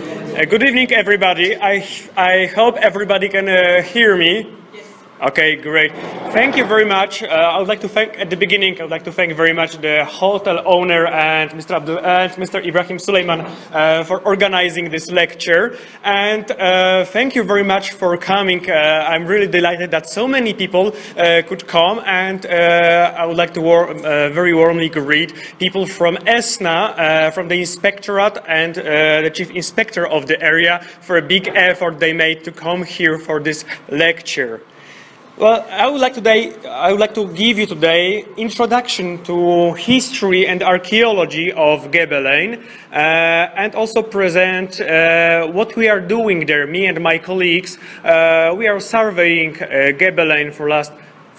Good evening, everybody. I hope everybody can hear me. Yes. Okay, great. Thank you very much. I would like to thank, at the beginning, I would like to thank very much the hotel owner and Mr. Abdul and Mr. Ibrahim Suleiman for organizing this lecture. And thank you very much for coming. I'm really delighted that so many people could come. And I would like to very warmly greet people from ESNA, from the Inspectorate, and the Chief Inspector of the area for a big effort they made to come here for this lecture. Well, I would like to give you today introduction to history and archaeology of Gebelein, and also present what we are doing there. Me and my colleagues, we are surveying Gebelein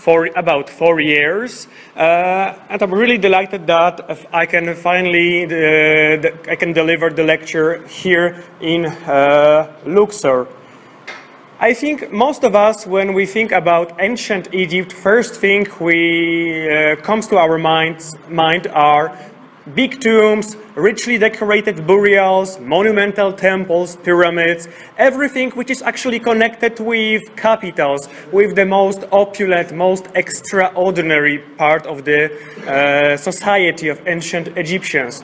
for about four years, and I'm really delighted that I can finally deliver the lecture here in Luxor. I think most of us, when we think about ancient Egypt, first thing comes to our mind are big tombs, richly decorated burials, monumental temples, pyramids, everything which is actually connected with capitals, with the most opulent, most extraordinary part of the society of ancient Egyptians.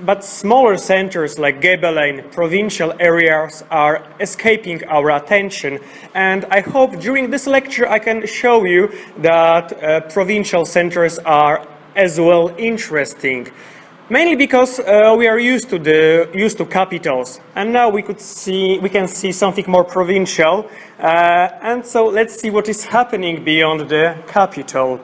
But smaller centers like Gebelein, provincial areas, are escaping our attention. And I hope during this lecture I can show you that provincial centers are as well interesting. Mainly because we are used to capitals, and now we can see something more provincial. And so let's see what is happening beyond the capital.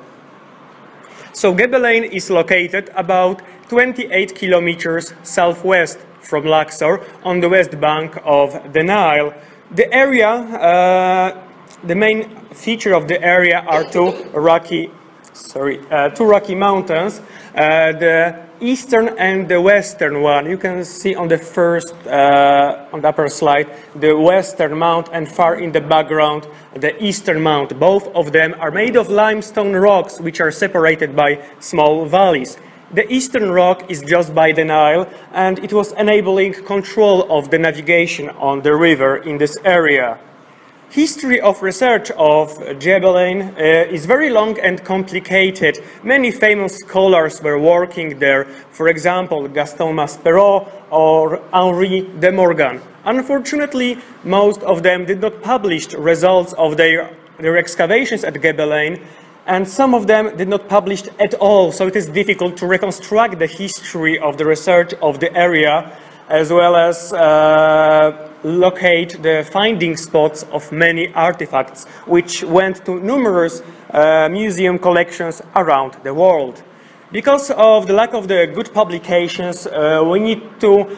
So Gebelein is located about 28 kilometers southwest from Luxor, on the west bank of the Nile. The area, the main feature of the area are two rocky mountains, the eastern and the western one. You can see on the first, on the upper slide, the western mount, and far in the background, the eastern mount. Both of them are made of limestone rocks, which are separated by small valleys. The eastern rock is just by the Nile, and it was enabling control of the navigation on the river in this area. History of research of Gebelein is very long and complicated. Many famous scholars were working there, for example, Gaston Maspero or Henri de Morgan. Unfortunately, most of them did not publish results of their excavations at Gebelein, and some of them did not publish at all, so it is difficult to reconstruct the history of the research of the area, as well as locate the finding spots of many artifacts, which went to numerous museum collections around the world. Because of the lack of the good publications, we need to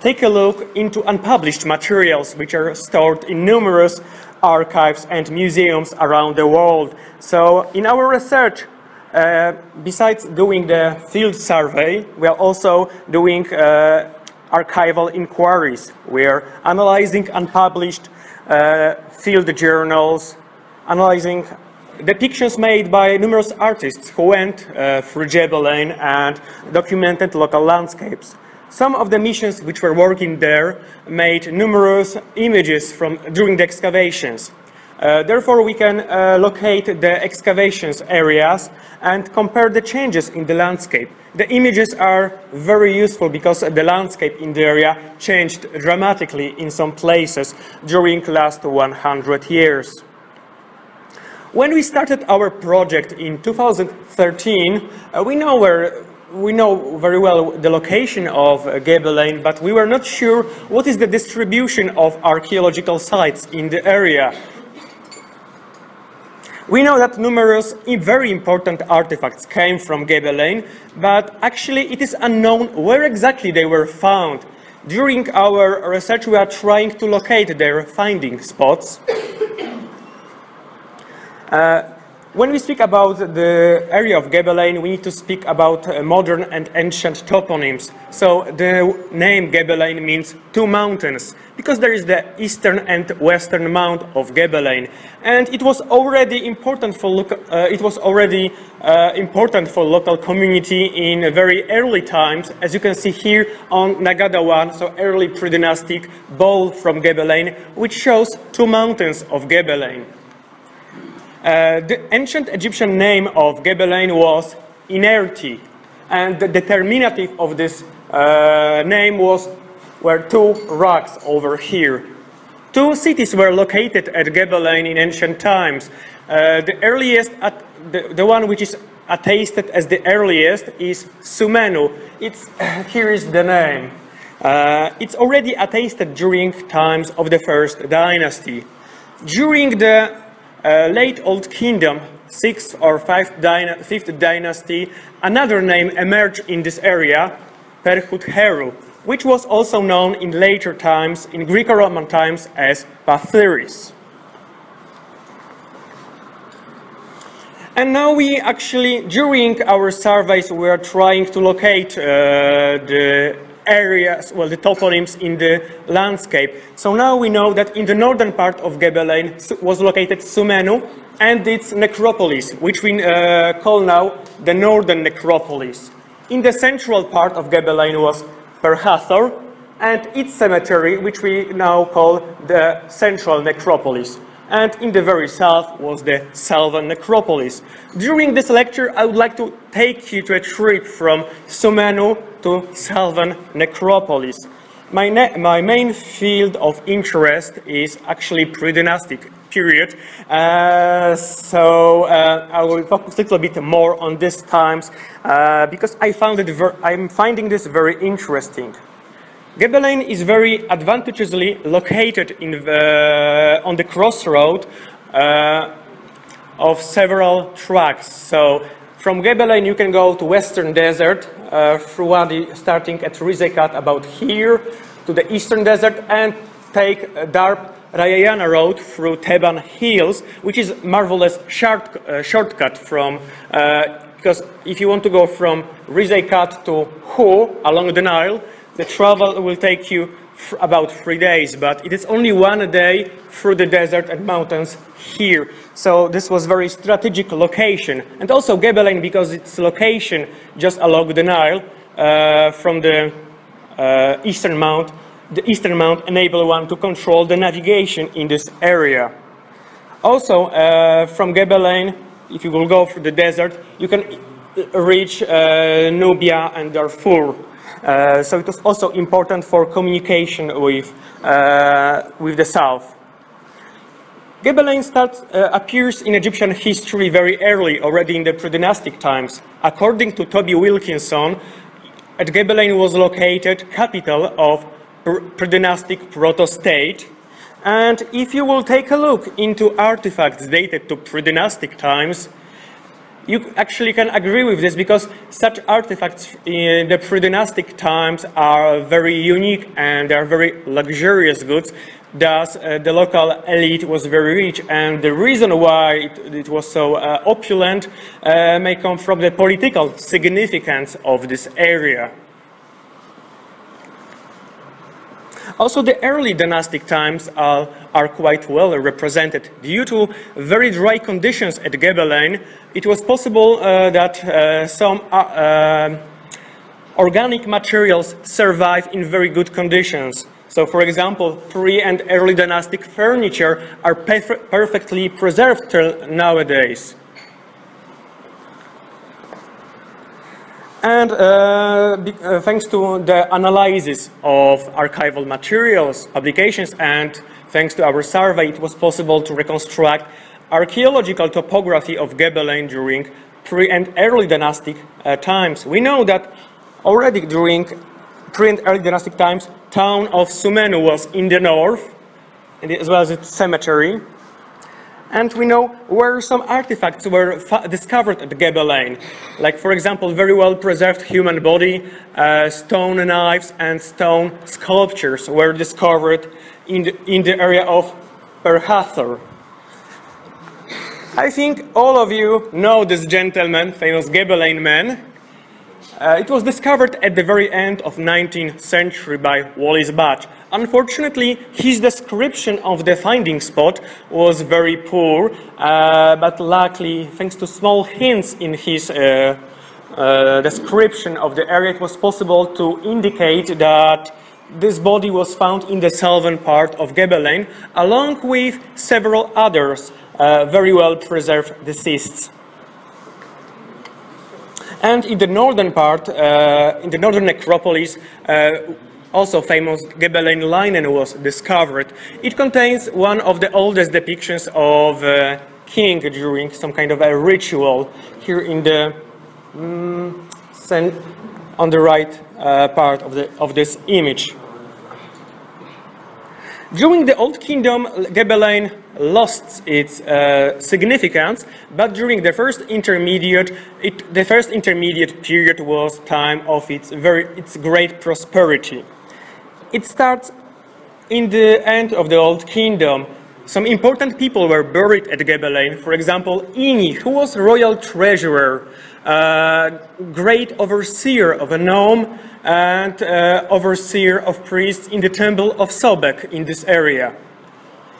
take a look into unpublished materials, which are stored in numerous archives and museums around the world. So in our research, besides doing the field survey, we are also doing archival inquiries. We are analyzing unpublished field journals, analyzing depictions made by numerous artists who went through Gebelein and documented local landscapes. Some of the missions which were working there made numerous images during the excavations. Therefore, we can locate the excavations areas and compare the changes in the landscape. The images are very useful because the landscape in the area changed dramatically in some places during the last 100 years. When we started our project in 2013, we know very well the location of Gebelein, but we were not sure what is the distribution of archaeological sites in the area. We know that numerous very important artifacts came from Gebelein, but actually it is unknown where exactly they were found. During our research, we are trying to locate their finding spots. When we speak about the area of Gäbelein, we need to speak about modern and ancient toponyms. So the name Gäbelein means two mountains, because there is the eastern and western mount of Gäbelein, and it was already important for local community in very early times, as you can see here on Nagadawan, so early pre-dynastic bowl from Gäbelein, which shows two mountains of Gäbelein. The ancient Egyptian name of Gäbelein was Inerti, and the determinative of this name were two rocks over here. Two cities were located at Gäbelein in ancient times. The earliest, the one which is attested as the earliest, is Sumenu. Here is the name. It's already attested during times of the first dynasty. During the late Old Kingdom, 6th or 5th dynasty, another name emerged in this area, Perkhut-Heru, which was also known in later times, in Greco-Roman times, as Pathyris. And now we actually, during our surveys, we are trying to locate the areas, well, the toponyms in the landscape. So now we know that in the northern part of Gäbelein was located Sumenu and its necropolis, which we call now the northern necropolis. In the central part of Gäbelein was Per-Hathor and its cemetery, which we now call the central necropolis. And in the very south was the southern necropolis. During this lecture, I would like to take you to a trip from Sumenu to southern necropolis. My main field of interest is actually pre-dynastic period, so I will focus a little bit more on these times because I'm finding this very interesting. Gäbelein is very advantageously located in the, on the crossroad of several tracks. So from Gäbelein you can go to Western Desert, through Wadi, starting at Rizekat about here, to the Eastern Desert, and take Darb Rayayana Road through Teban Hills, which is marvelous shortcut from, because if you want to go from Rizekat to Hu along the Nile, the travel will take you about 3 days, but it is only 1 day through the desert and mountains here. So this was very strategic location. And also Gäbelein, because its location just along the Nile, from the eastern mount, enabled one to control the navigation in this area. Also from Gäbelein, if you will go through the desert, you can reach Nubia and Darfur. So it was also important for communication with the south. Gäbelein appears in Egyptian history very early, already in the pre-dynastic times. According to Toby Wilkinson, at Gäbelein was located capital of pre-dynastic proto-state. And if you will take a look into artifacts dated to pre-dynastic times, you actually can agree with this, because such artifacts in the pre-dynastic times are very unique and are very luxurious goods. Thus, the local elite was very rich, and the reason why it was so opulent may come from the political significance of this area. Also, the early dynastic times are quite well represented. Due to very dry conditions at Gäbelein, it was possible that some organic materials survive in very good conditions. So, for example, pre- and early dynastic furniture are perfectly preserved till nowadays. And thanks to the analysis of archival materials, publications, and thanks to our survey, it was possible to reconstruct archaeological topography of Gäbelein during pre- and early dynastic times. We know that already during pre- and early dynastic times, town of Sumenu was in the north, as well as its cemetery. And we know where some artifacts were discovered at Gäbelein, like, for example, very well-preserved human body, stone knives and stone sculptures were discovered in the area of Per-Hathor. I think all of you know this gentleman, famous Gobelin man. It was discovered at the very end of 19th century by Wallis Budge. Unfortunately, his description of the finding spot was very poor, but luckily, thanks to small hints in his description of the area, it was possible to indicate that this body was found in the southern part of Gobelin, along with several others very well preserved deceased. And in the northern part, in the northern necropolis, also famous Gobelin linen was discovered. It contains one of the oldest depictions of a king during some kind of a ritual, here in the on the right part of this image. During the Old Kingdom, Gobelin lost its significance, but during the first intermediate period was time of its great prosperity. It starts in the end of the Old Kingdom. Some important people were buried at Gobelin, for example, Ini, who was royal treasurer, great overseer of a nome, and overseer of priests in the temple of Sobek in this area.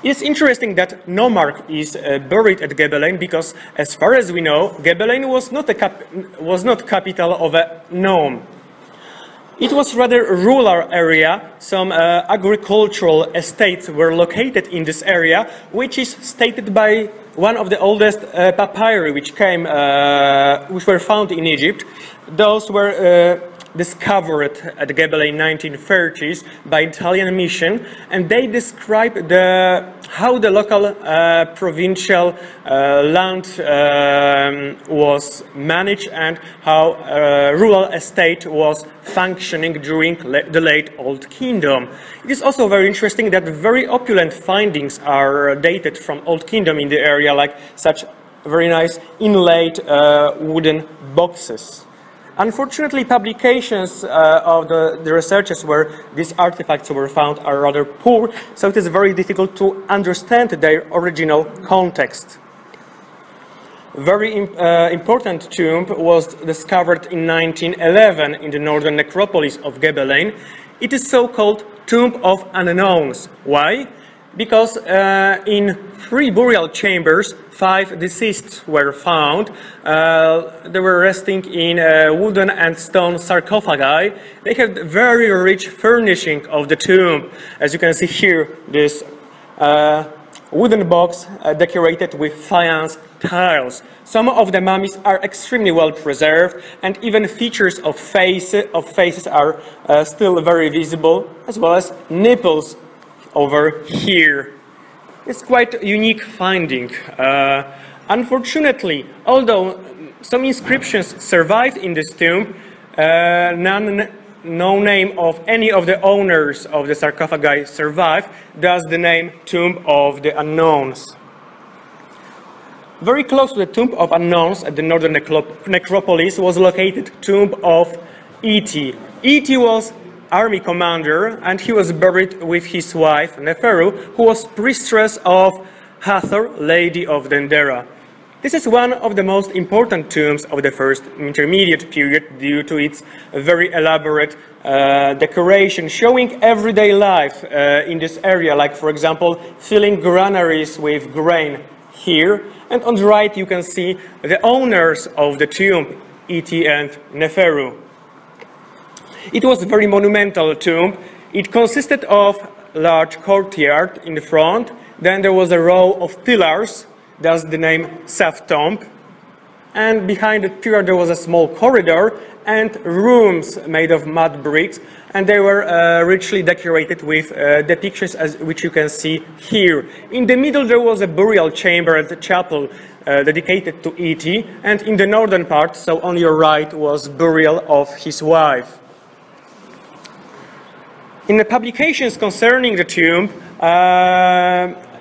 It's interesting that nomarch is buried at Gobelin because, as far as we know, Gobelin was not capital of a nome. It was rather a rural area. Some agricultural estates were located in this area, which is stated by one of the oldest papyri which were found in Egypt. Those were discovered at the Gobelin 1930s by Italian mission, and they describe how the local provincial land was managed and how rural estate was functioning during the late Old Kingdom. It is also very interesting that very opulent findings are dated from Old Kingdom in the area, like such very nice inlaid wooden boxes. Unfortunately, publications of the researchers where these artifacts were found are rather poor, so it is very difficult to understand their original context. Very important tomb was discovered in 1911 in the northern necropolis of Gobelin. It is so-called Tomb of Unknowns. Why? Because in three burial chambers, 5 deceased were found. They were resting in wooden and stone sarcophagi. They had very rich furnishing of the tomb. As you can see here, this wooden box decorated with faience tiles. Some of the mummies are extremely well preserved, and even features of faces are still very visible, as well as nipples over here. It's quite a unique finding. Unfortunately, although some inscriptions survived in this tomb, no name of any of the owners of the sarcophagi survived, thus the name Tomb of the Unknowns. Very close to the Tomb of Unknowns at the northern necropolis was located Tomb of Iti. Iti was army commander, and he was buried with his wife Neferu, who was priestess of Hathor, lady of Dendera. This is one of the most important tombs of the first intermediate period due to its very elaborate decoration, showing everyday life in this area, like, for example, filling granaries with grain here. And on the right you can see the owners of the tomb, Iti and Neferu. It was a very monumental tomb. It consisted of a large courtyard in the front, then there was a row of pillars, thus the name Saftomb, and behind the pillar there was a small corridor and rooms made of mud bricks, and they were richly decorated with depictions which you can see here. In the middle there was a burial chamber and a chapel dedicated to Iti, and in the northern part, so on your right, was burial of his wife. In the publications concerning the tomb,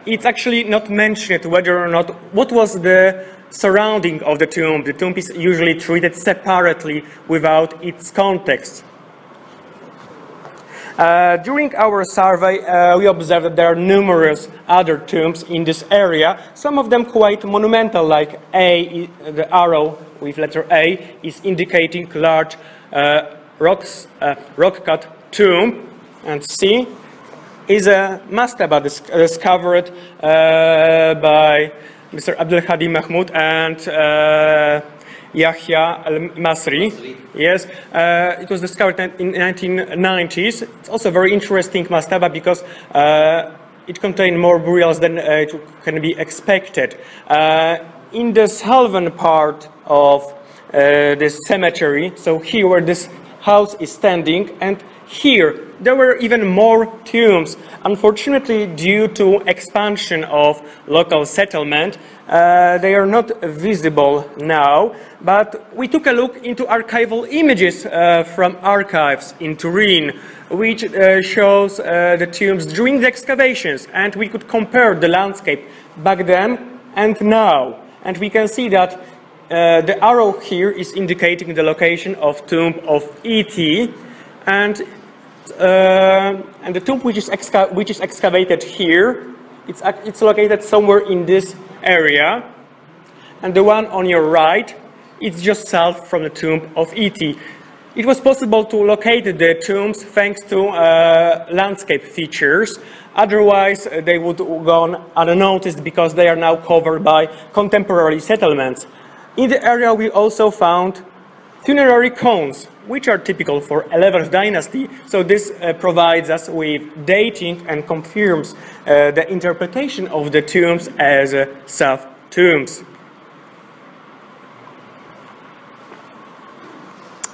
it's actually not mentioned whether or not what was the surrounding of the tomb. The tomb is usually treated separately without its context. During our survey, we observed that there are numerous other tombs in this area, some of them quite monumental, like A, the arrow with letter A is indicating large rock-cut tomb, and C is a mastaba discovered by Mr. Abdelhadi Mahmoud and Yahya al-Masri. Yes, it was discovered in the 1990s. It's also a very interesting mastaba because it contained more burials than can be expected. In the southern part of this cemetery, so here where this house is standing, and here there were even more tombs. Unfortunately, due to expansion of local settlement, they are not visible now, but we took a look into archival images from archives in Turin, which shows the tombs during the excavations, and we could compare the landscape back then and now, and we can see that the arrow here is indicating the location of tomb of E.T. And the tomb which is excavated here, it's located somewhere in this area, and the one on your right, it's just south from the tomb of E.T. It was possible to locate the tombs thanks to landscape features. Otherwise, they would go unnoticed because they are now covered by contemporary settlements. In the area, we also found funerary cones, which are typical for 11th dynasty, so this provides us with dating and confirms the interpretation of the tombs as sub-tombs.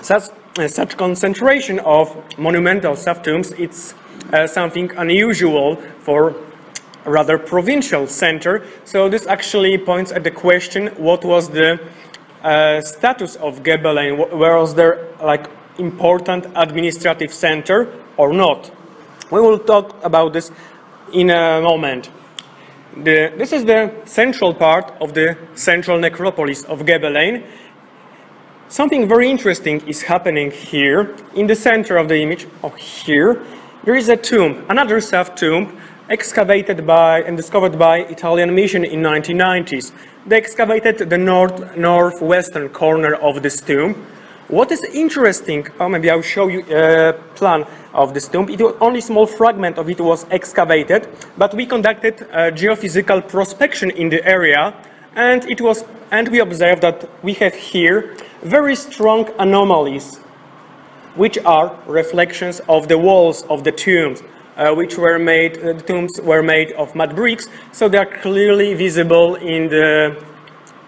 Such concentration of monumental sub-tombs, it's something unusual for a rather provincial center, so this actually points at the question, what was the status of Gebelein? Was there like important administrative center or not? We will talk about this in a moment. This is the central part of the central necropolis of Gebelein. Something very interesting is happening here. In the center of the image, or here, there is a tomb, another sub-tomb, excavated by and discovered by Italian mission in 1990s. They excavated the northwestern corner of this tomb. What is interesting, or maybe I'll show you a plan of this tomb. It was only a small fragment of it was excavated, but we conducted geophysical prospection in the area, and we observed that we have here very strong anomalies, which are reflections of the walls of the tombs. The tombs were made of mud bricks, so they are clearly visible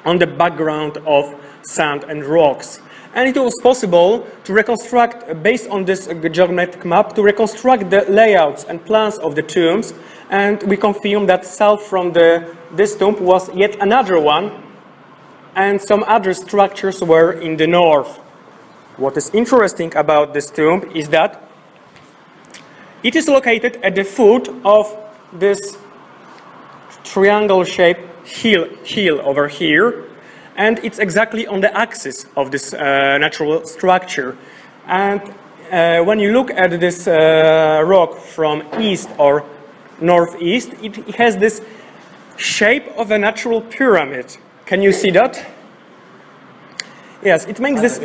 on the background of sand and rocks. And it was possible to reconstruct, based on this geometric map, to reconstruct the layouts and plans of the tombs, and we confirmed that south from this tomb was yet another one, and some other structures were in the north. What is interesting about this tomb is that it is located at the foot of this triangle-shaped hill over here, and it's exactly on the axis of this natural structure. And when you look at this rock from east or northeast, it has this shape of a natural pyramid. Can you see that? Yes, it makes this...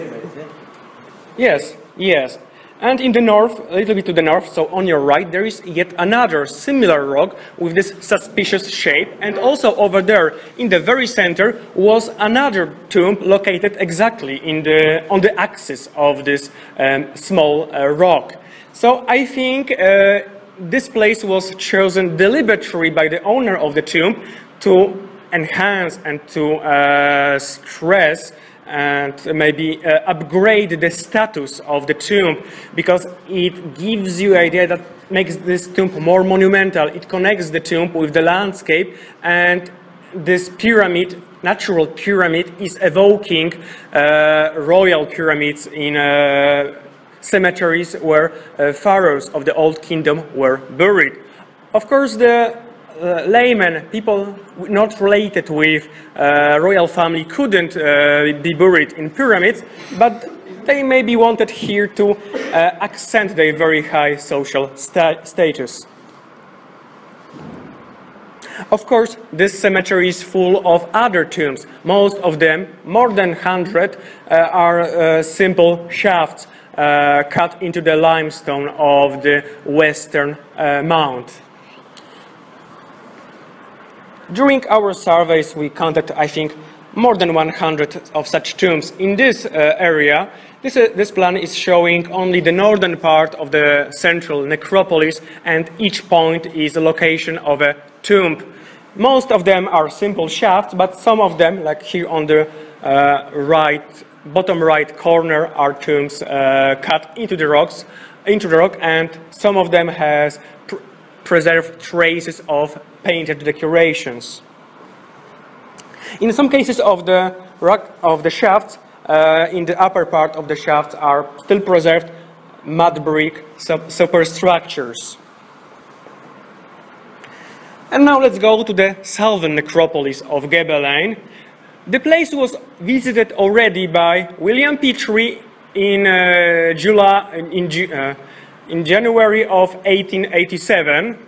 Yes, yes. And in the north, a little bit to the north, so on your right, there is yet another similar rock with this suspicious shape. And also over there, in the very center, was another tomb located exactly on the axis of this small rock. So I think this place was chosen deliberately by the owner of the tomb to enhance and to stress and maybe upgrade the status of the tomb, because it gives you an idea that makes this tomb more monumental. It connects the tomb with the landscape, and this pyramid, natural pyramid, is evoking royal pyramids in cemeteries where pharaohs of the Old Kingdom were buried. Of course, the laymen, people not related with royal family, couldn't be buried in pyramids, but they maybe wanted here to accent their very high social status. Of course, this cemetery is full of other tombs. Most of them, more than 100, are simple shafts cut into the limestone of the western mound. During our surveys, we contacted, I think, more than 100 of such tombs. In this area, this plan is showing only the northern part of the central necropolis, and each point is the location of a tomb. Most of them are simple shafts, but some of them, like here on the bottom right corner, are tombs cut into the rock, and some of them has preserved traces of painted decorations. In some cases of the rock of the shafts, in the upper part of the shafts are still preserved mud brick superstructures. And now let's go to the southern necropolis of Gebelein. The place was visited already by William Petrie in January of 1887.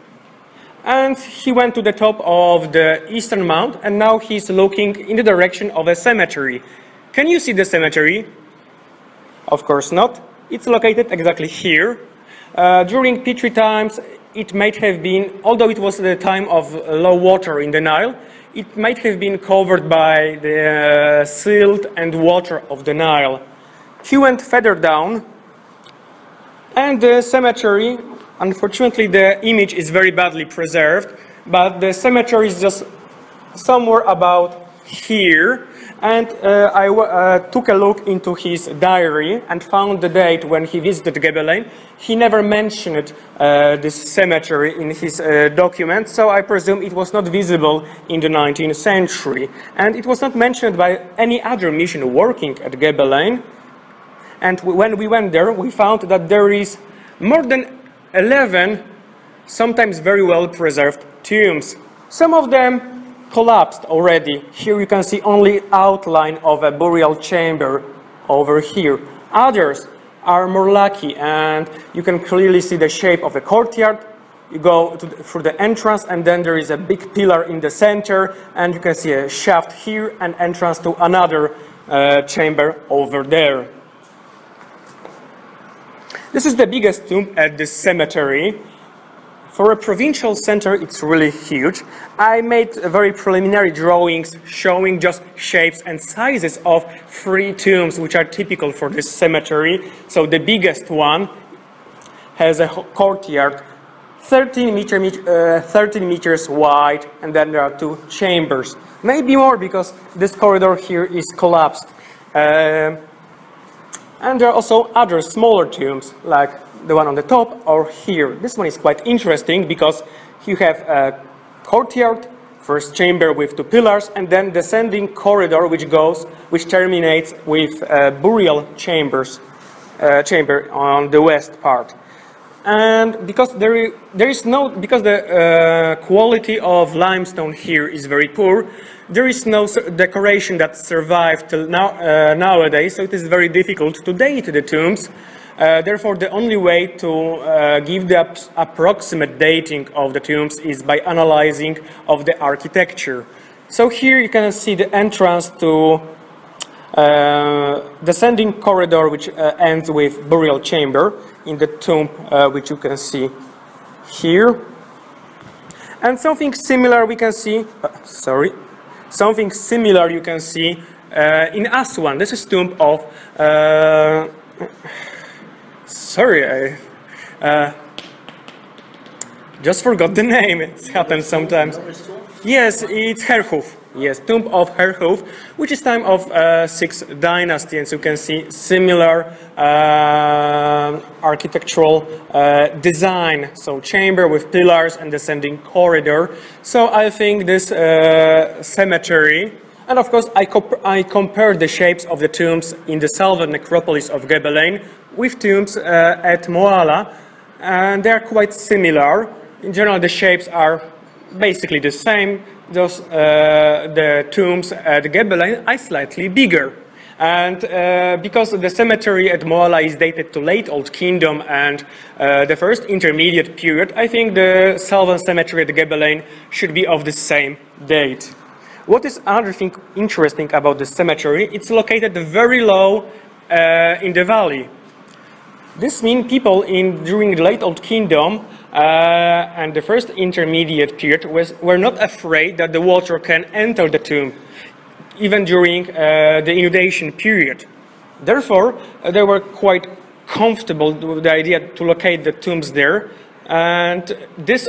And he went to the top of the eastern mound, and now he's looking in the direction of a cemetery. Can you see the cemetery? Of course not. It's located exactly here. During Petrie times, it might have been, although it was the time of low water in the Nile, it might have been covered by the silt and water of the Nile. He went further down, and the cemetery, unfortunately, the image is very badly preserved, but the cemetery is just somewhere about here. And I took a look into his diary and found the date when he visited Gebelein. He never mentioned this cemetery in his documents, so I presume it was not visible in the 19th century. And it was not mentioned by any other mission working at Gebelein. And when we went there, we found that there is more than 11 sometimes very well preserved tombs. Some of them collapsed already. Here you can see only outline of a burial chamber over here. Others are more lucky, and you can clearly see the shape of the courtyard. You go through the entrance, and then there is a big pillar in the center, and you can see a shaft here and entrance to another chamber over there. This is the biggest tomb at this cemetery. For a provincial center, it's really huge. I made very preliminary drawings showing just shapes and sizes of three tombs, which are typical for this cemetery. So the biggest one has a courtyard 13 meters wide, and then there are two chambers. Maybe more, because this corridor here is collapsed. And there are also other smaller tombs, like the one on the top or here. This one is quite interesting because you have a courtyard, first chamber with two pillars, and then descending corridor which terminates with a burial chamber on the west part. And because the quality of limestone here is very poor, there is no decoration that survived till now, nowadays, so it is very difficult to date the tombs. Therefore, the only way to give the approximate dating of the tombs is by analyzing of the architecture. So here you can see the entrance to descending corridor, which ends with burial chamber in the tomb, which you can see here. And something similar we can see, something similar you can see in Aswan. This is tomb of, sorry, I just forgot the name, it happens sometimes. Yes, it's Herhuf. Yes, tomb of Herhuf, which is time of 6th dynasty, and so you can see similar architectural design. So chamber with pillars and descending corridor. So I think this cemetery, and of course I compared the shapes of the tombs in the southern necropolis of Gebelein with tombs at Moala, and they are quite similar. In general, the shapes are basically the same. Those the tombs at Gebelein are slightly bigger. And because the cemetery at Mohalla is dated to late Old Kingdom and the first intermediate period, I think the Salvan cemetery at Gebelein should be of the same date. What is another thing interesting about the cemetery? It's located very low in the valley. This means people during the late Old Kingdom and the first intermediate period were not afraid that the water can enter the tomb, even during the inundation period. Therefore, they were quite comfortable with the idea to locate the tombs there, and this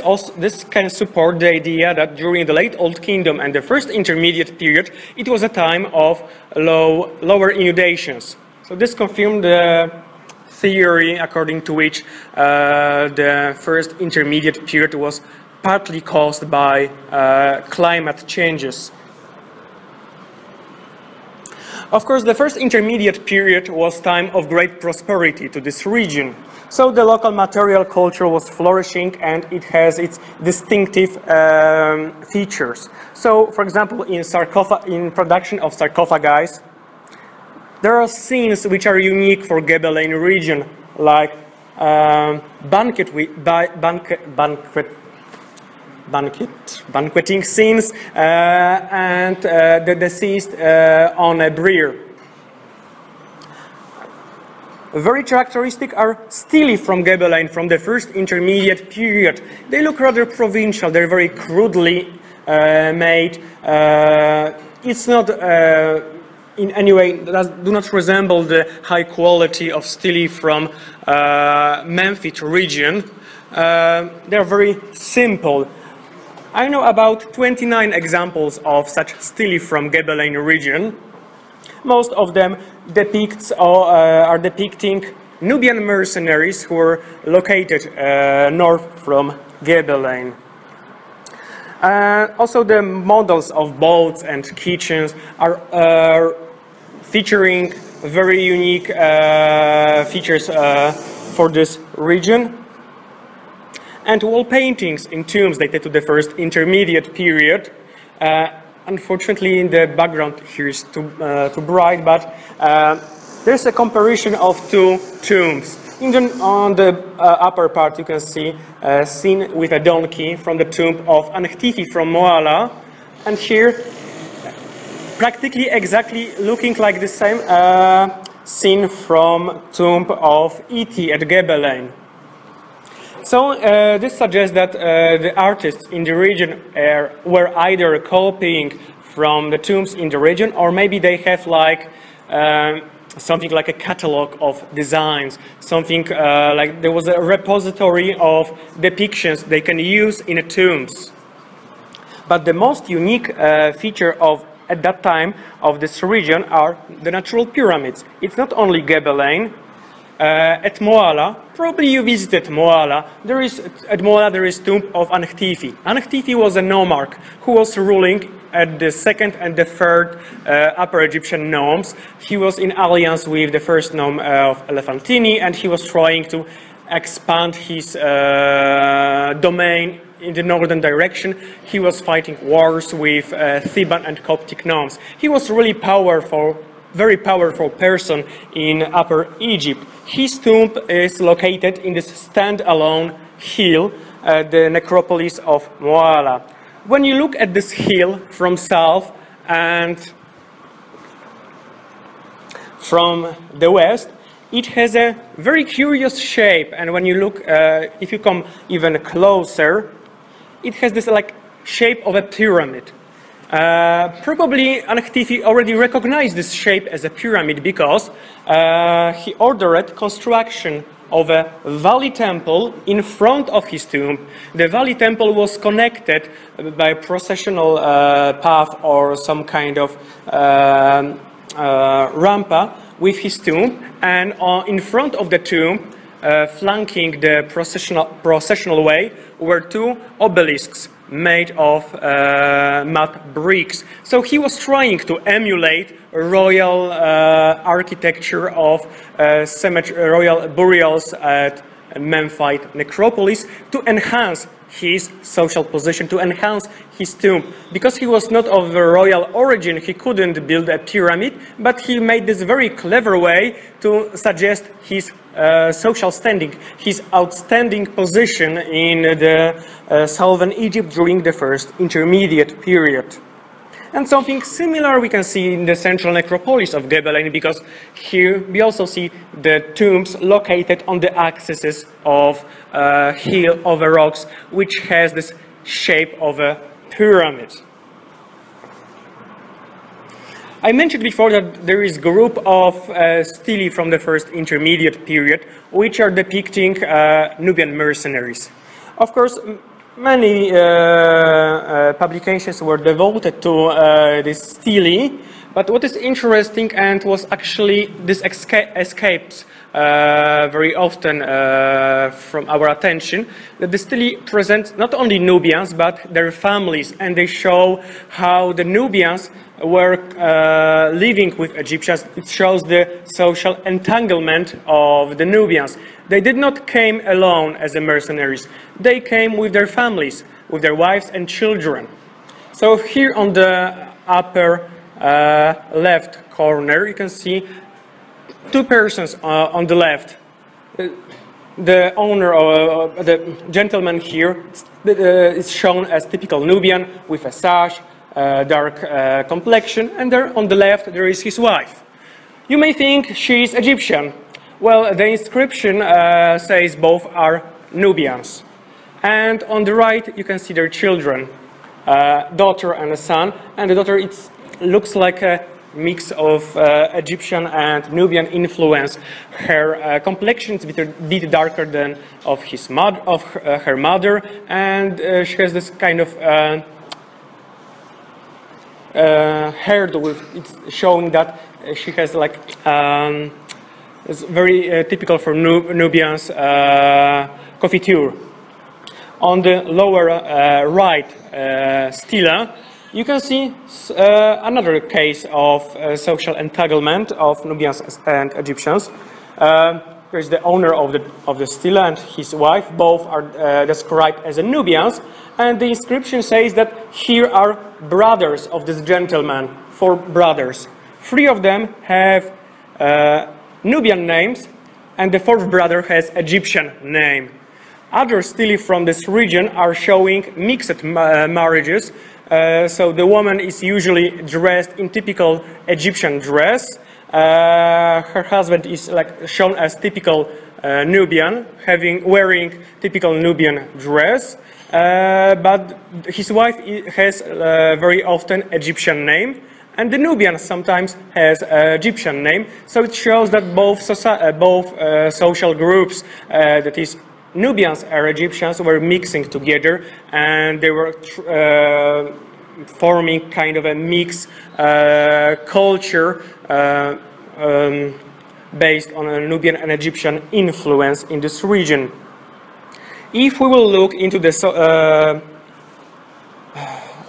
can support the idea that during the late Old Kingdom and the first intermediate period, it was a time of lower inundations. So this confirmed the theory according to which the first intermediate period was partly caused by climate changes. Of course, the first intermediate period was a time of great prosperity to this region. So the local material culture was flourishing and it has its distinctive features. So, for example, in production of sarcophagi, there are scenes which are unique for Gebelein region, like banqueting scenes and the deceased on a bier. Very characteristic are stelae from Gebelein from the first intermediate period. They look rather provincial, they're very crudely made. It's not in any way, do not resemble the high quality of stelae from Memphis region. They're very simple. I know about 29 examples of such stelae from Gebelein region. Most of them are depicting Nubian mercenaries who are located north from Gebelein. Also, the models of boats and kitchens are featuring very unique features for this region. And wall paintings in tombs dated to the first intermediate period. Unfortunately, in the background here is too bright, but there's a comparison of two tombs. Even on the upper part, you can see a scene with a donkey from the tomb of Ankhtifi from Mohalla. And here, practically exactly looking like the same scene from tomb of Iti at Gebelein. So this suggests that the artists in the region were either copying from the tombs in the region, or maybe they have like something like a catalog of designs, something like there was a repository of depictions they can use in the tombs. But the most unique feature at that time of this region are the natural pyramids. It's not only Gebelein. At Mohalla, probably you visited Mohalla. At Mohalla there is tomb of Ankhtifi. Ankhtifi was a nomarch who was ruling at the second and the third Upper Egyptian nomes. He was in alliance with the first nome of Elephantini, and he was trying to expand his domain in the northern direction. He was fighting wars with Theban and Coptic nomes. He was really powerful. Very powerful person in Upper Egypt. His tomb is located in this standalone hill at the necropolis of Mohalla. When you look at this hill from south and from the west, it has a very curious shape. And when you look, if you come even closer, it has this like shape of a pyramid. Probably Ankhtifi already recognized this shape as a pyramid because he ordered construction of a valley temple in front of his tomb. The valley temple was connected by a processional path or some kind of rampa with his tomb, and in front of the tomb, flanking the processional way, were two obelisks made of mud bricks. So he was trying to emulate royal architecture of royal burials at Memphite necropolis to enhance his social position, to enhance his tomb. Because he was not of royal origin, he couldn't build a pyramid, but he made this very clever way to suggest his social standing, his outstanding position in the southern Egypt during the first intermediate period. And something similar we can see in the central necropolis of Gebelein, because here we also see the tombs located on the axis of a hill over rocks, which has this shape of a pyramid. I mentioned before that there is a group of stelae from the first intermediate period, which are depicting Nubian mercenaries. Of course, many publications were devoted to this stele, but what is interesting and was actually this escapes very often from our attention, that the stele presents not only Nubians but their families, and they show how the Nubians were living with Egyptians. It shows the social entanglement of the Nubians. They did not came alone as mercenaries. They came with their families, with their wives and children. So here on the upper left corner, you can see two persons on the left. The owner, the gentleman here, is shown as typical Nubian with a sash, dark complexion, and there on the left there is his wife. You may think she is Egyptian. Well, the inscription says both are Nubians. And on the right you can see their children, daughter and a son, and the daughter looks like a mix of Egyptian and Nubian influence. Her complexion is a bit darker than of his her mother, and she has this kind of hair with it's showing that she has like it's very typical for Nubians coiffure. On the lower right stela, you can see another case of social entanglement of Nubians and Egyptians. There is the owner of the stela and his wife. Both are described as Nubians, and the inscription says that here are brothers of this gentleman, four brothers. Three of them have Nubian names, and the fourth brother has Egyptian name. Other stelae from this region are showing mixed marriages. So the woman is usually dressed in typical Egyptian dress. Her husband is like shown as typical Nubian, wearing typical Nubian dress, but his wife has very often Egyptian name, and the Nubian sometimes has Egyptian name. So it shows that both social groups, that is, Nubians and Egyptians, were mixing together, and they were forming kind of a mixed culture based on a Nubian and Egyptian influence in this region. If we will look into the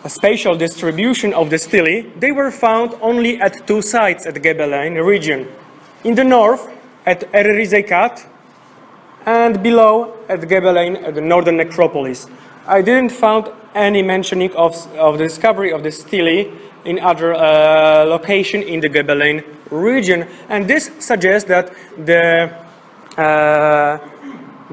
spatial distribution of the stelae, they were found only at two sites at Gebelein region. In the north, at Er-Rizekat, and below at Gebelein, at the northern necropolis. I didn't find any mentioning of the discovery of the stelae in other location in the Gebelein region, and this suggests that the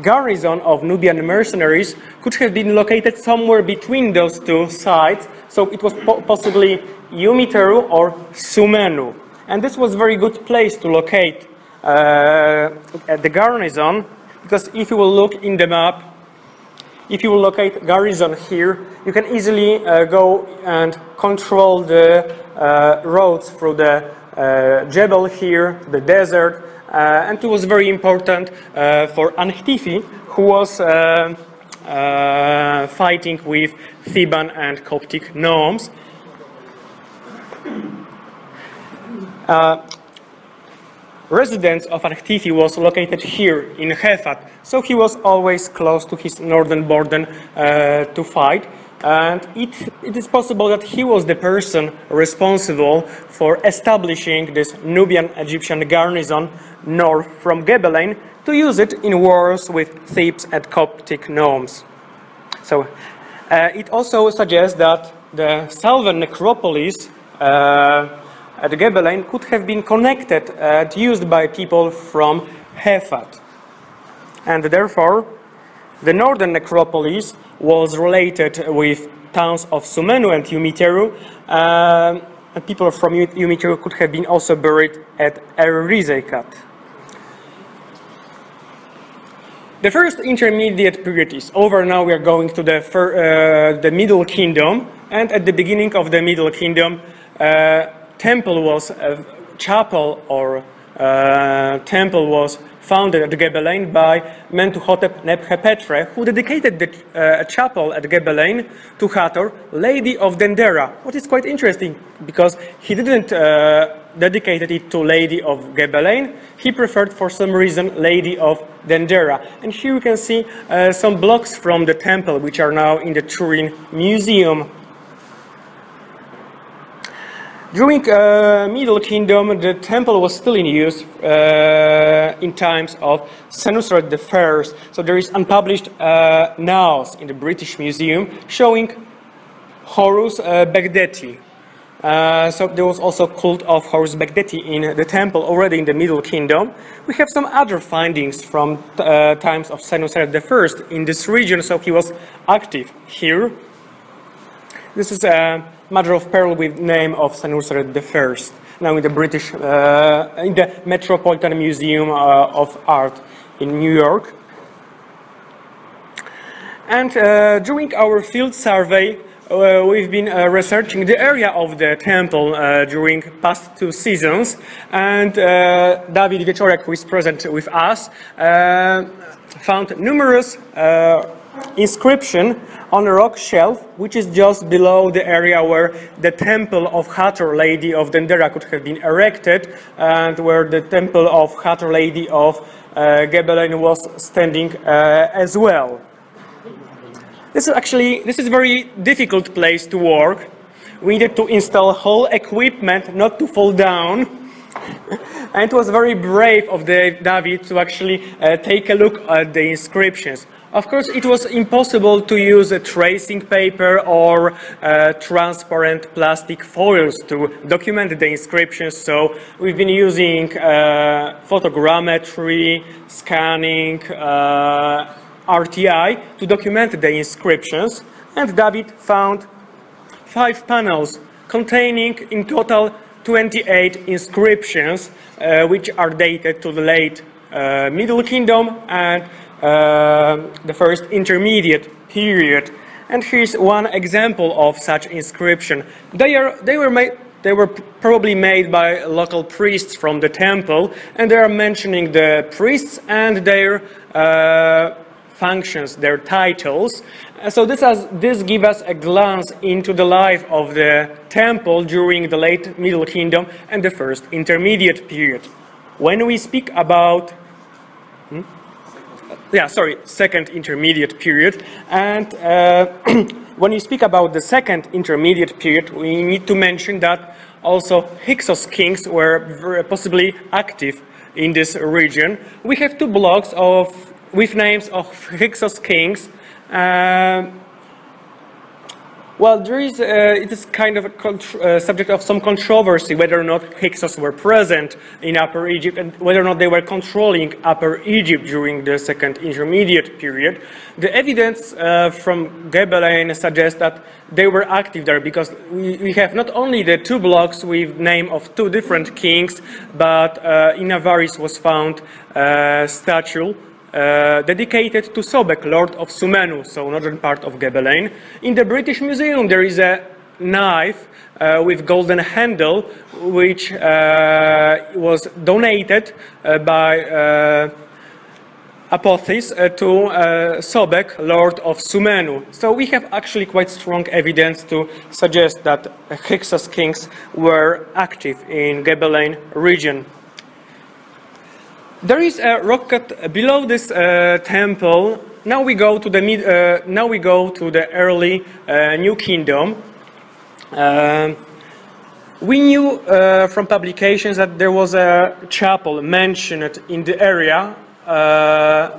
garrison of Nubian mercenaries could have been located somewhere between those two sites, so it was possibly Eumeteru or Sumenu. And this was a very good place to locate at the garrison, because if you will look in the map, if you will locate garrison here, you can easily go and control the roads through the Jebel here, the desert, and it was very important for Ankhtifi, who was fighting with Theban and Coptic nomads. Residence of Ankhtifi was located here in Hefat, so he was always close to his northern border to fight, and it is possible that he was the person responsible for establishing this Nubian-Egyptian garrison north from Gebelein to use it in wars with Thebes and Coptic nomes. So it also suggests that the Salvan necropolis at Gebelein could have been connected and used by people from Hephat. And therefore, the northern necropolis was related with towns of Sumenu and Umiteru. People from Umiteru could have been also buried at Erizekat. The first intermediate period is over. Now we are going to the Middle Kingdom, and at the beginning of the Middle Kingdom, temple was chapel or temple was founded at Gebelein by Mentuhotep Nephepetre, who dedicated the chapel at Gebelein to Hathor, Lady of Dendera. What is quite interesting, because he didn't dedicated it to Lady of Gebelein. He preferred, for some reason, Lady of Dendera. And here you can see some blocks from the temple, which are now in the Turin Museum. During Middle Kingdom, the temple was still in use in times of Senusret I. So there is unpublished Naos in the British Museum showing Horus Baghdadi. So there was also cult of Horus Baghdadi in the temple already in the Middle Kingdom. We have some other findings from times of Senusret I in this region, so he was active here. This is a mother of pearl with name of Senusret I, now in the British, in the Metropolitan Museum of Art in New York. And during our field survey, we've been researching the area of the temple during past two seasons, and David Wieczorek, who is present with us, found numerous inscriptions on a rock shelf, which is just below the area where the temple of Hathor, Lady of Dendera, could have been erected, and where the temple of Hathor, Lady of Gebelein, was standing as well. This is very difficult place to work. We needed to install whole equipment not to fall down. And it was very brave of David to actually take a look at the inscriptions. Of course, it was impossible to use a tracing paper or transparent plastic foils to document the inscriptions, so we've been using photogrammetry, scanning, RTI to document the inscriptions, and David found 5 panels containing in total 28 inscriptions, which are dated to the late Middle Kingdom and the first intermediate period. And here's one example of such inscription. They were probably made by local priests from the temple, and they are mentioning the priests and their functions, their titles. So this gives us a glance into the life of the temple during the late Middle Kingdom and the first intermediate period. When we speak about second intermediate period, and when we speak about the second intermediate period, we need to mention that also Hyksos kings were possibly active in this region. We have 2 blocks of with names of Hyksos kings. It is kind of a subject of some controversy whether or not Hyksos were present in Upper Egypt and whether or not they were controlling Upper Egypt during the second intermediate period. The evidence from Gebelein suggests that they were active there, because we have not only the 2 blocks with name of 2 different kings, but in Avaris was found a statue dedicated to Sobek, Lord of Sumenu, so northern part of Gebelein. In the British Museum there is a knife with golden handle, which was donated by Apothis to Sobek, Lord of Sumenu. So we have actually quite strong evidence to suggest that Hyksos kings were active in Gebelein region. There is a rock cut below this temple. Now we go to the early New Kingdom. We knew from publications that there was a chapel mentioned in the area,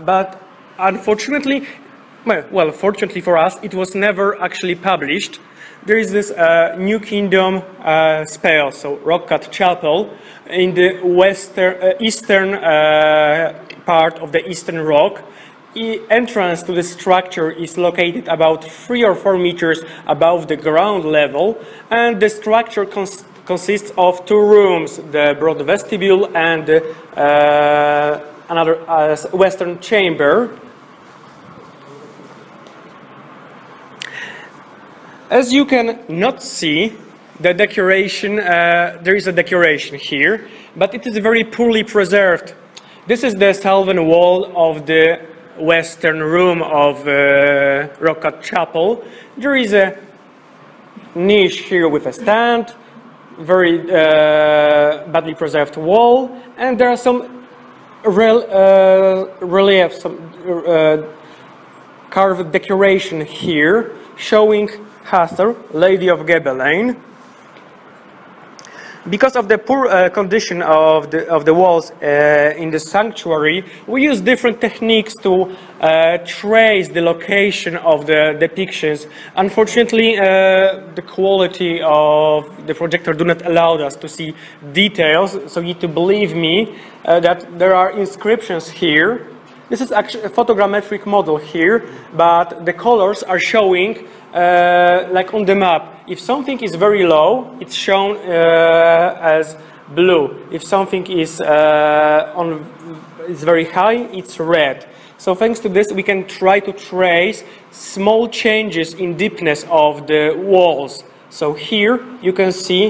but unfortunately, well, fortunately for us, it was never actually published. There is this New Kingdom spell, so Rockcut Chapel, in the western, eastern part of the Eastern Rock. The entrance to the structure is located about 3 or 4 meters above the ground level, and the structure consists of 2 rooms, the broad vestibule and another western chamber. As you can not see, the decoration, there is a decoration here, but it is very poorly preserved. This is the Salven wall of the western room of Rockcut Chapel. There is a niche here with a stand, very badly preserved wall, and there are some reliefs, some carved decoration here showing Hathor, Lady of Gebelin. Because of the poor condition of the walls in the sanctuary, we use different techniques to trace the location of the depictions. Unfortunately, the quality of the projector do not allow us to see details, so you need to believe me that there are inscriptions here. This is actually a photogrammetric model here, but the colors are showing like on the map. If something is very low, it's shown as blue. If something is very high, it's red. So thanks to this, we can try to trace small changes in deepness of the walls. So here you can see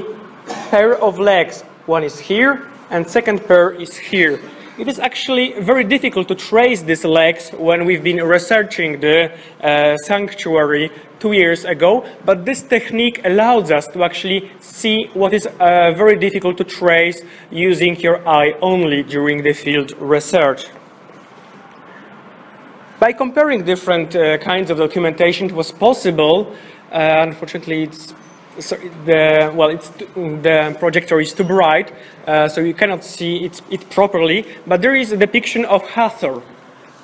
a pair of legs. One is here and second pair is here. It is actually very difficult to trace these legs when we've been researching the sanctuary 2 years ago, but this technique allows us to actually see what is very difficult to trace using your eye only during the field research. By comparing different kinds of documentation, it was possible, unfortunately the projector is too bright, so you cannot see it properly, but there is a depiction of Hathor.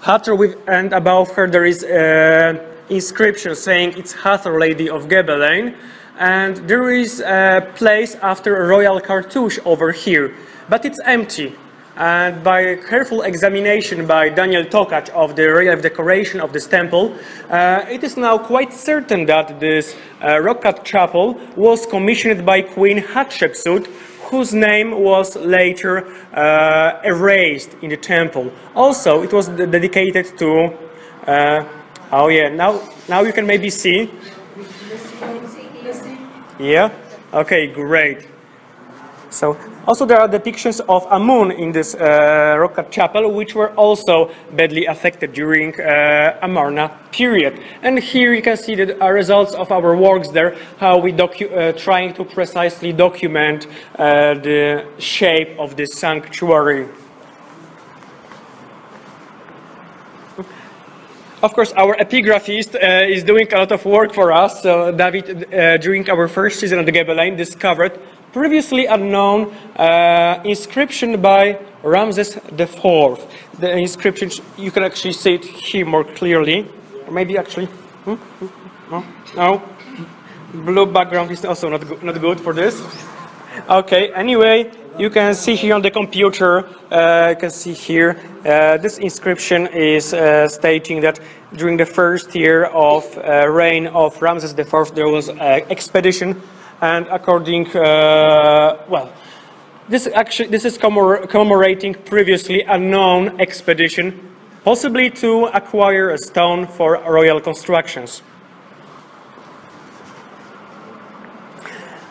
Hathor with, and above her there is an inscription saying it's Hathor, Lady of Gebelin, and there is a place after a royal cartouche over here, but it's empty. And by careful examination by Daniel Tokacz of the relief decoration of this temple, it is now quite certain that this Rockcut Chapel was commissioned by Queen Hatshepsut, whose name was later erased in the temple. Also, it was dedicated to... oh yeah, now you can maybe see. Yeah? Okay, great. So, also there are depictions of Amun in this Rockcut Chapel, which were also badly affected during Amarna period. And here you can see the results of our works there, how we trying to precisely document the shape of this sanctuary. Of course, our epigraphist is doing a lot of work for us. So David, during our first season at the Gebelin, discovered previously unknown inscription by Ramses IV. The inscription, you can actually see it here more clearly. Maybe actually, no, blue background is also not good for this. Okay, anyway, you can see here on the computer, you can see here, this inscription is stating that during the first year of reign of Ramses IV, there was an expedition. And according, this is commemorating previously unknown expedition, possibly to acquire a stone for royal constructions.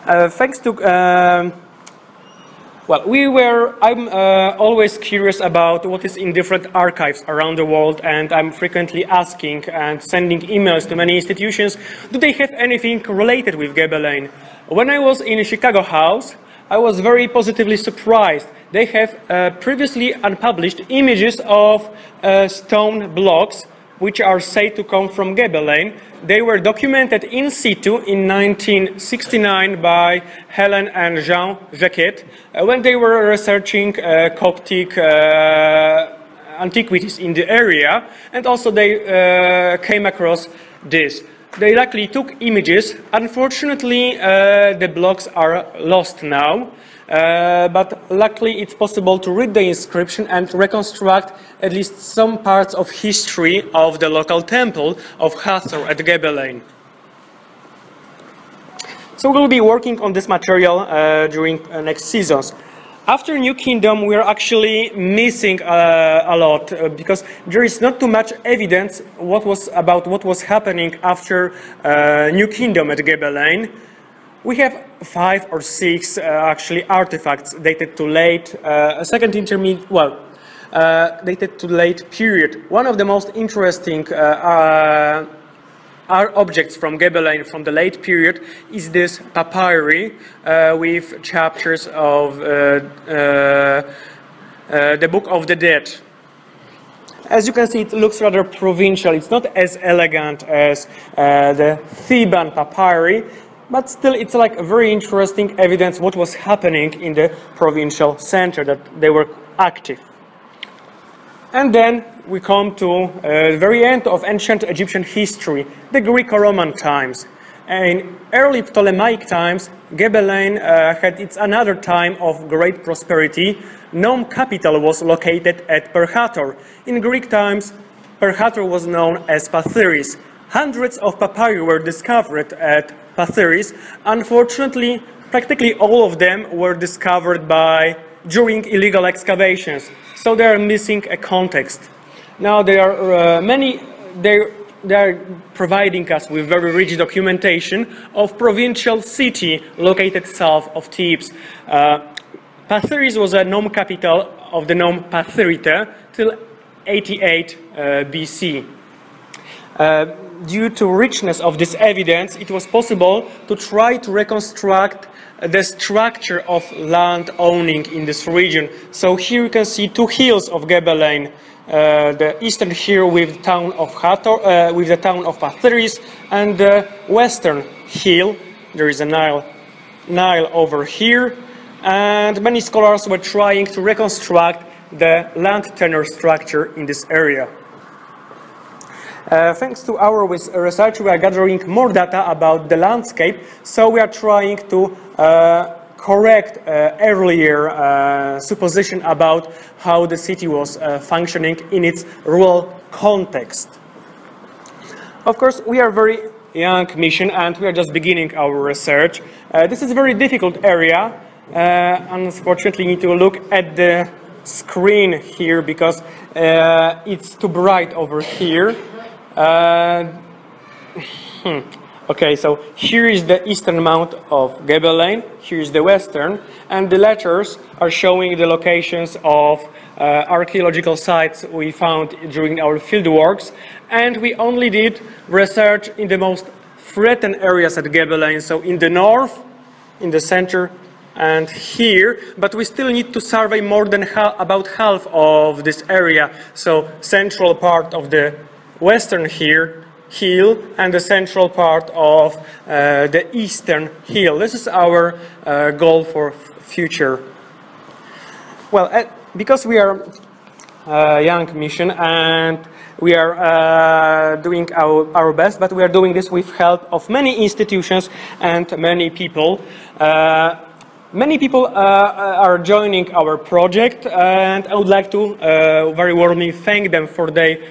Thanks to, I'm always curious about what is in different archives around the world, and I'm frequently asking and sending emails to many institutions, do they have anything related with Gebelin? When I was in Chicago House, I was very positively surprised. They have previously unpublished images of stone blocks which are said to come from Gebelin. They were documented in situ in 1969 by Helen and Jean Jacquet when they were researching Coptic antiquities in the area, and also they came across this. They likely took images. Unfortunately, the blocks are lost now, but luckily it's possible to read the inscription and reconstruct at least some parts of history of the local temple of Hathor at Gebelein. So we'll be working on this material during next seasons. After New Kingdom, we are actually missing a lot because there is not too much evidence what was happening after New Kingdom at Gebelein. We have 5 or 6 actually artifacts dated to late dated to late period. One of the most interesting our objects from Gebelein from the late period is this papyri with chapters of the Book of the Dead. As you can see, it looks rather provincial. It's not as elegant as the Theban papyri, but still it's like a very interesting evidence what was happening in the provincial center, that they were active. And then we come to the very end of ancient Egyptian history, the Greco-Roman times. In early Ptolemaic times, Gebelein had another time of great prosperity. Nome capital was located at Per-Hathor. In Greek times, Per-Hathor was known as Pathyris. Hundreds of papyri were discovered at Pathyris. Unfortunately, practically all of them were discovered during illegal excavations, so they are missing a context. Now there are they are providing us with very rich documentation of provincial city located south of Thebes. Pathyris was a nome capital of the nome Pathyrita till 88 BC. Due to richness of this evidence, it was possible to try to reconstruct the structure of land owning in this region. So here you can see two hills of Gebelein, the eastern hill with the town of Hathor, with the town of Pathyris, and the western hill. There is a Nile over here, and many scholars were trying to reconstruct the land tenure structure in this area. Thanks to our research, we are gathering more data about the landscape, so we are trying to correct earlier supposition about how the city was functioning in its rural context. Of course, we are a very young mission and we are just beginning our research. This is a very difficult area. Unfortunately, you need to look at the screen here because it's too bright over here. Okay, so here is the eastern mount of Gebelein, here is the western, and the letters are showing the locations of archaeological sites we found during our fieldworks, and we only did research in the most threatened areas at Gebelein, so in the north, in the center, and here, but we still need to survey more than about half of this area, so central part of the western hill and the central part of the eastern hill. This is our goal for future. Well, because we are a young mission and we are doing our best, but we are doing this with help of many institutions and many people. Many people are joining our project, and I would like to very warmly thank them for their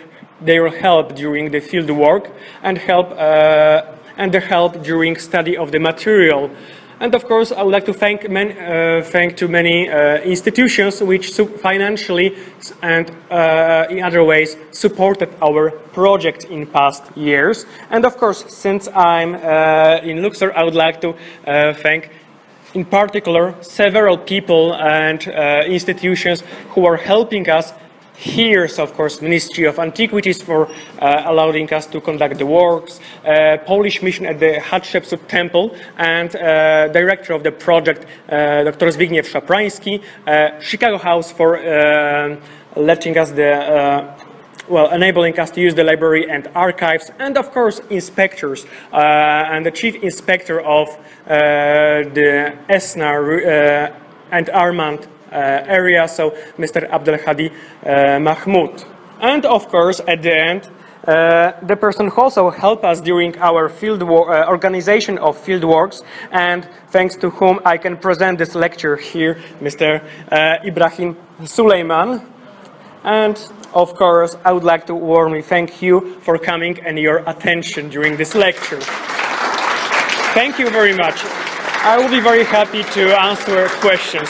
help during the field work and the help during study of the material. And of course, I would like to thank many institutions which financially and in other ways supported our project in past years. And of course, since I'm in Luxor, I would like to thank in particular several people and institutions who are helping us. Here's, of course, Ministry of Antiquities for allowing us to conduct the works, Polish mission at the Hatshepsut Temple, and director of the project, Dr. Zbigniew Szaprański, Chicago House for letting us enabling us to use the library and archives, and of course inspectors, and the chief inspector of the ESNA and Armand area, so Mr. Abdelhadi Mahmoud. And of course, at the end, the person who also helped us during our field organization of fieldworks, and thanks to whom I can present this lecture here, Mr. Ibrahim Suleiman. And of course, I would like to warmly thank you for coming and your attention during this lecture. Thank you very much. I will be very happy to answer questions.